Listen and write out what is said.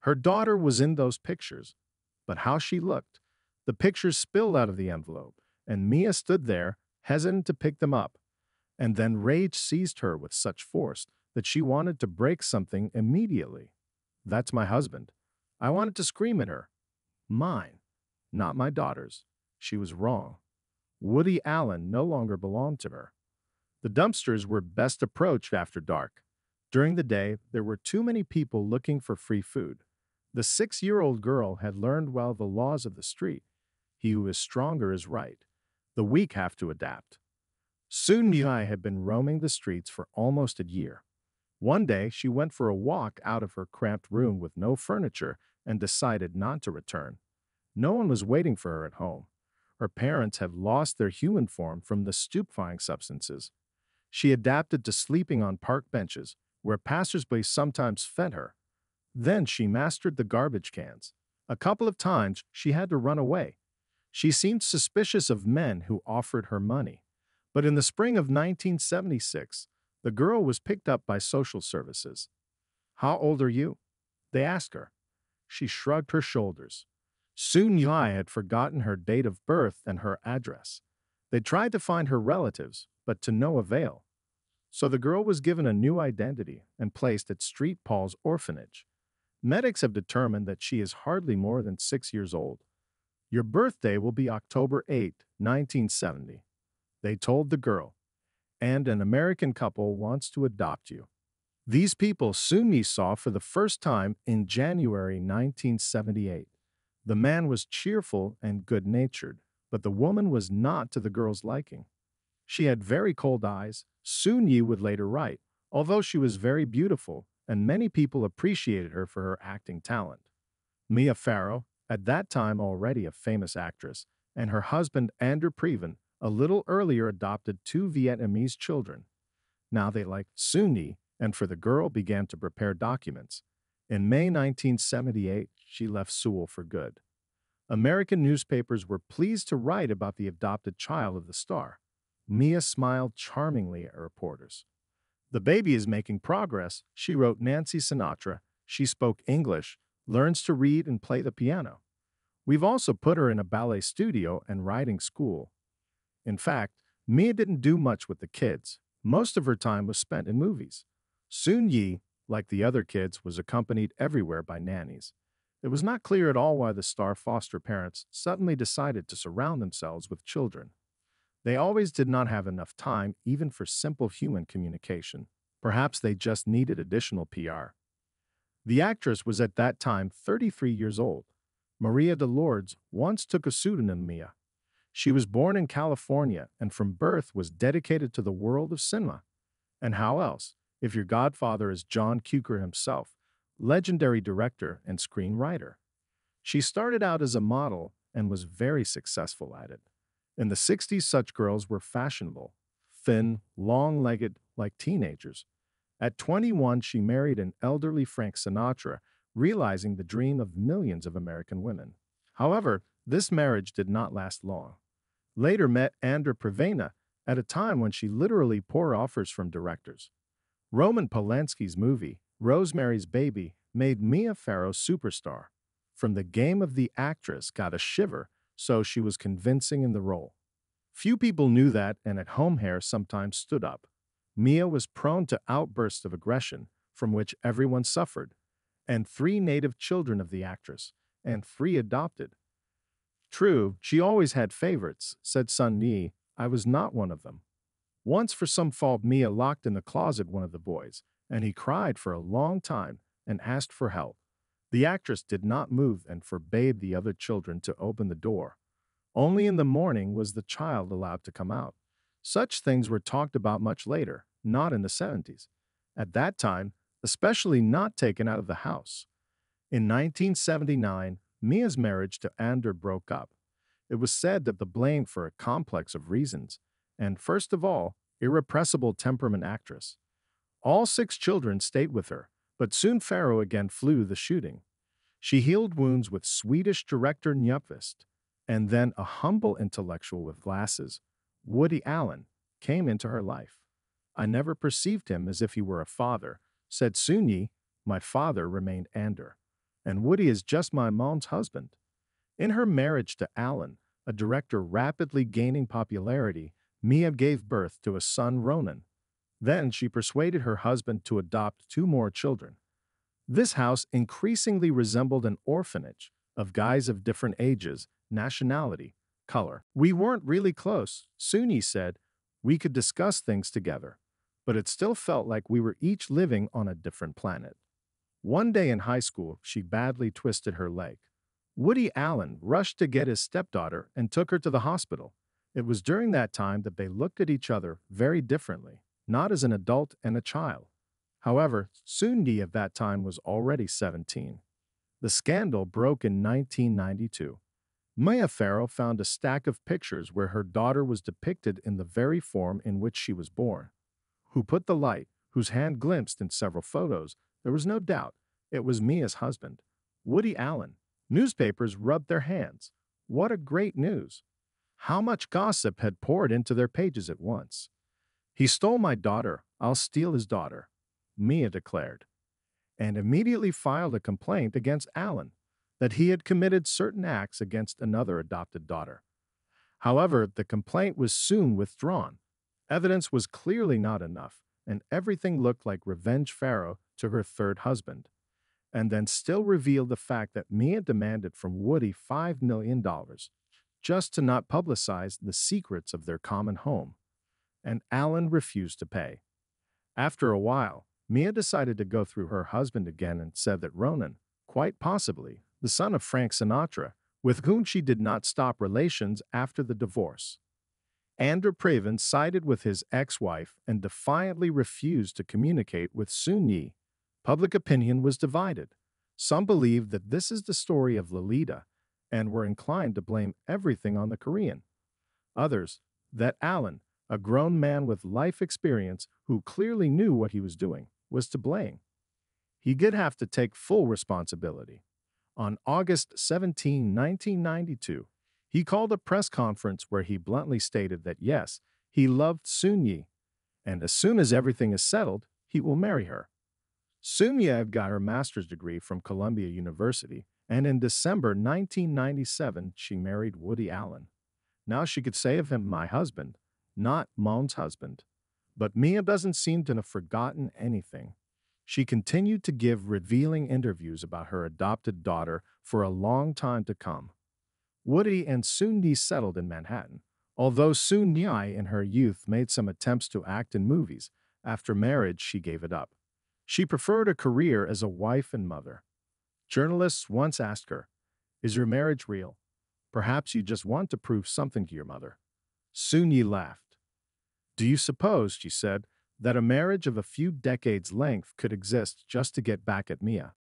Her daughter was in those pictures, but how she looked. The pictures spilled out of the envelope, and Mia stood there, hesitant to pick them up. And then rage seized her with such force that she wanted to break something immediately. That's my husband. I wanted to scream at her. Mine, not my daughter's. She was wrong. Woody Allen no longer belonged to her. The dumpsters were best approached after dark. During the day, there were too many people looking for free food. The 6-year-old girl had learned well the laws of the street. He who is stronger is right. The weak have to adapt. Soon-Yi had been roaming the streets for almost a year. One day, she went for a walk out of her cramped room with no furniture and decided not to return. No one was waiting for her at home. Her parents have lost their human form from the stupefying substances. She adapted to sleeping on park benches, where passersby sometimes fed her. Then she mastered the garbage cans. A couple of times, she had to run away. She seemed suspicious of men who offered her money. But in the spring of 1976, the girl was picked up by social services. "How old are you?" they asked her. She shrugged her shoulders. Soon-Yi had forgotten her date of birth and her address. They tried to find her relatives, but to no avail. So the girl was given a new identity and placed at St. Paul's Orphanage. Medics have determined that she is hardly more than 6 years old. "Your birthday will be October 8, 1970. They told the girl, and an American couple wants to adopt you." These people Soon-Yi saw for the first time in January 1978. The man was cheerful and good-natured, but the woman was not to the girl's liking. She had very cold eyes, Soon-Yi would later write, although she was very beautiful, and many people appreciated her for her acting talent. Mia Farrow, at that time already a famous actress, and her husband André Previn, a little earlier adopted 2 Vietnamese children. Now they liked Soon-Yi, and for the girl began to prepare documents. In May 1978, she left Seoul for good. American newspapers were pleased to write about the adopted child of the star. Mia smiled charmingly at reporters. "The baby is making progress," she wrote Nancy Sinatra. "She spoke English, learns to read and play the piano. We've also put her in a ballet studio and riding school." In fact, Mia didn't do much with the kids. Most of her time was spent in movies. Soon-Yi, like the other kids, was accompanied everywhere by nannies. It was not clear at all why the star foster parents suddenly decided to surround themselves with children. They always did not have enough time even for simple human communication. Perhaps they just needed additional PR. The actress was at that time 33 years old. Maria deLourdes once took a pseudonym Mia. She was born in California and from birth was dedicated to the world of cinema. And how else, if your godfather is John Cukor himself, legendary director and screenwriter? She started out as a model and was very successful at it. In the 60s, such girls were fashionable, thin, long-legged, like teenagers. At 21, she married an elderly Frank Sinatra, realizing the dream of millions of American women. However, this marriage did not last long. Later met André Previn at a time when she literally poured offers from directors. Roman Polanski's movie, Rosemary's Baby, made Mia Farrow superstar. From the game of the actress got a shiver, so she was convincing in the role. Few people knew that, and at home hair sometimes stood up. Mia was prone to outbursts of aggression, from which everyone suffered, and 3 native children of the actress, and 3 adopted. "True, she always had favorites," said Soon-Yi. "I was not one of them." Once for some fault, Mia locked in the closet one of the boys, and he cried for a long time and asked for help. The actress did not move and forbade the other children to open the door. Only in the morning was the child allowed to come out. Such things were talked about much later, not in the 70s. At that time, especially not taken out of the house. In 1979, Mia's marriage to André broke up. It was said that the blame for a complex of reasons, and first of all, irrepressible temperament actress. All 6 children stayed with her, but soon Farrow again flew the shooting. She healed wounds with Swedish director Nyqvist, and then a humble intellectual with glasses, Woody Allen, came into her life. "I never perceived him as if he were a father," said Soon-Yi. "My father remained André." and Woody is just my mom's husband. In her marriage to Allen, a director rapidly gaining popularity, Mia gave birth to a son, Ronan. Then she persuaded her husband to adopt 2 more children. This house increasingly resembled an orphanage of guys of different ages, nationality, color. We weren't really close, Soon-Yi said. We could discuss things together, but it still felt like we were each living on a different planet. One day in high school, she badly twisted her leg. Woody Allen rushed to get his stepdaughter and took her to the hospital. It was during that time that they looked at each other very differently, not as an adult and a child. However, Soon-Yi at that time was already 17. The scandal broke in 1992. Mia Farrow found a stack of pictures where her daughter was depicted in the very form in which she was born. Who put the light, whose hand glimpsed in several photos, there was no doubt, it was Mia's husband, Woody Allen. Newspapers rubbed their hands. What a great news! How much gossip had poured into their pages at once. He stole my daughter, I'll steal his daughter, Mia declared, and immediately filed a complaint against Allen that he had committed certain acts against another adopted daughter. However, the complaint was soon withdrawn. Evidence was clearly not enough, and everything looked like revenge Farrow to her third husband, and then still revealed the fact that Mia demanded from Woody $5 million just to not publicize the secrets of their common home, and Allen refused to pay. After a while, Mia decided to go through her husband again and said that Ronan, quite possibly the son of Frank Sinatra, with whom she did not stop relations after the divorce. André Previn sided with his ex-wife and defiantly refused to communicate with Soon-Yi. Public opinion was divided. Some believed that this is the story of Lolita and were inclined to blame everything on the Korean. Others, that Allen, a grown man with life experience who clearly knew what he was doing, was to blame. He did have to take full responsibility. On August 17, 1992, he called a press conference where he bluntly stated that yes, he loved Soon-Yi, and as soon as everything is settled, he will marry her. Soon-Yi got her master's degree from Columbia University, and in December 1997, she married Woody Allen. Now she could say of him, my husband, not mom's husband. But Mia doesn't seem to have forgotten anything. She continued to give revealing interviews about her adopted daughter for a long time to come. Woody and Soon-Yi settled in Manhattan. Although Soon-Yi in her youth made some attempts to act in movies, after marriage she gave it up. She preferred a career as a wife and mother. Journalists once asked her, "Is your marriage real? Perhaps you just want to prove something to your mother." Soon-Yi laughed. "Do you suppose," she said, "that a marriage of a few decades' length could exist just to get back at Mia?"